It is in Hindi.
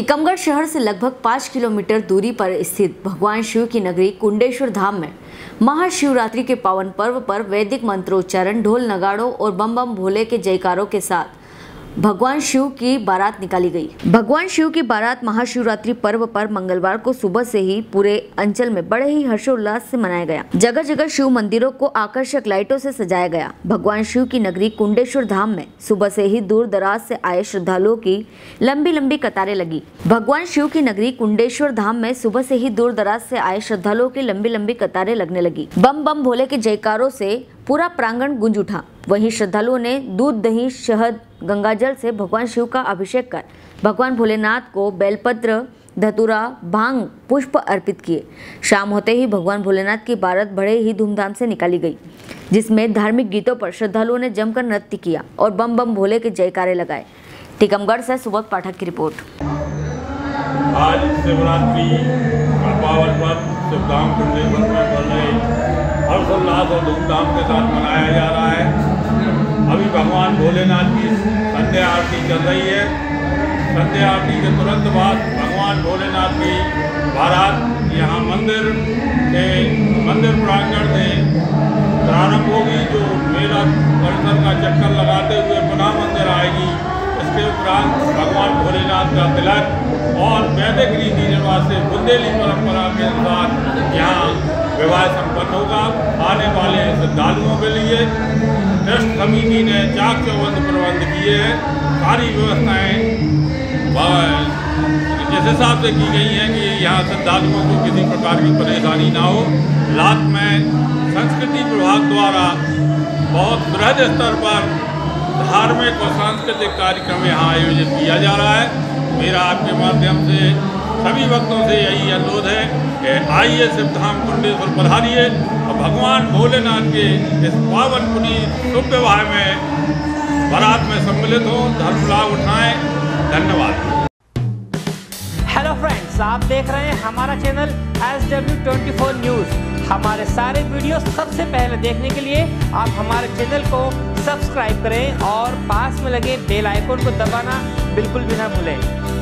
टीकमगढ़ शहर से लगभग 5 किलोमीटर दूरी पर स्थित भगवान शिव की नगरी कुंडेश्वर धाम में महाशिवरात्रि के पावन पर्व पर वैदिक मंत्रोच्चारण, ढोल नगाड़ों और बम बम भोले के जयकारों के साथ भगवान शिव की बारात निकाली गई। भगवान शिव की बारात महाशिवरात्रि पर्व पर मंगलवार को सुबह से ही पूरे अंचल में बड़े ही हर्षोल्लास से मनाया गया। जगह जगह शिव मंदिरों को आकर्षक लाइटों से सजाया गया। भगवान शिव की नगरी कुंडेश्वर धाम में सुबह से ही दूर दराज से आए श्रद्धालुओं की लंबी लंबी कतारें लगी। भगवान शिव की नगरी कुंडेश्वर धाम में सुबह से ही दूर दराज से आए श्रद्धालुओं की लंबी लंबी कतारें लगने लगी। बम बम भोले के जयकारों से पूरा प्रांगण गूंज उठा। वहीं श्रद्धालुओं ने दूध, दही, शहद, गंगाजल से भगवान शिव का अभिषेक कर भगवान भोलेनाथ को बेलपत्र, धतूरा, भांग, पुष्प अर्पित किए। शाम होते ही भगवान भोलेनाथ की बारात बड़े ही धूमधाम से निकाली गई, जिसमें धार्मिक गीतों पर श्रद्धालुओं ने जमकर नृत्य किया और बम बम भोले के जयकारे लगाए। टीकमगढ़ से सुबोध पाठक की रिपोर्ट। आज शिवरात्रि का पावन पर्व शिवधाम कुंडेश्वर में हर्षोल्लास और धूमधाम के साथ मनाया जा रहा है। अभी भगवान भोलेनाथ की संध्या आरती चल रही है। संध्या आरती के तुरंत बाद भगवान भोलेनाथ की बारात यहाँ मंदिर प्रांगण से प्रारंभ होगी, जो मेला परिसर का चक्कर लगाते हुए पुनः मंदिर आएगी। इसके उपरांत भगवान भोलेनाथ का तिलक और वैदिक रीति रिवाज से बुंदेली परंपरा के अनुसार यहाँ विवाह संपन्न होगा। आने वाले श्रद्धालुओं के लिए ट्रस्ट कमेटी ने चाक चौबंद प्रबंध किए हैं। सारी व्यवस्थाएं जिस हिसाब से की गई हैं कि यहाँ श्रद्धालुओं को किसी प्रकार की परेशानी ना हो। रात में संस्कृति विभाग द्वारा बहुत बृहद स्तर पर धार्मिक और सांस्कृतिक कार्यक्रम यहाँ आयोजित किया जा रहा है। मेरा आपके माध्यम से सभी भक्तों से यही अनुरोध है कि आइए शिवधाम कुंडेश्वर पधारिए और भगवान भोलेनाथ के इस पावन पुनीत शुभ विवाह में बारात में सम्मिलित हो, धर्म लाभ उठाएं। धन्यवाद। हेलो फ्रेंड्स, आप देख रहे हैं हमारा चैनल S W 24 न्यूज। हमारे सारे वीडियो सबसे पहले देखने के लिए आप हमारे चैनल को सब्सक्राइब करें और पास में लगे बेल आइकन को दबाना बिल्कुल भी ना भूलें।